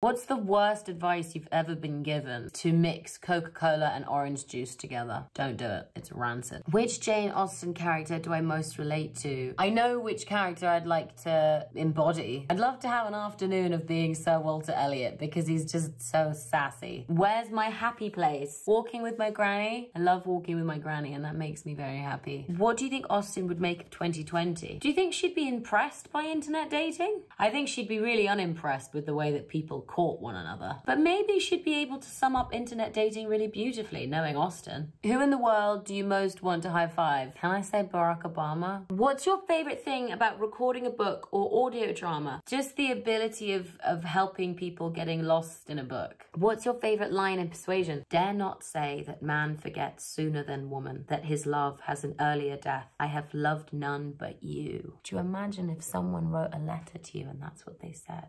What's the worst advice you've ever been given? To mix Coca-Cola and orange juice together. Don't do it. It's rancid. Which Jane Austen character do I most relate to? I know which character I'd like to embody. I'd love to have an afternoon of being Sir Walter Elliot because he's just so sassy. Where's my happy place? Walking with my granny. I love walking with my granny and that makes me very happy. What do you think Austen would make of 2020? Do you think she'd be impressed by internet dating? I think she'd be really unimpressed with the way that people caught one another. But maybe she'd be able to sum up internet dating really beautifully, knowing Austen. Who in the world do you most want to high five? Can I say Barack Obama? What's your favorite thing about recording a book or audio drama? Just the ability of helping people getting lost in a book. What's your favorite line in Persuasion? Dare not say that man forgets sooner than woman, that his love has an earlier death. I have loved none but you. Do you imagine if someone wrote a letter to you and that's what they said?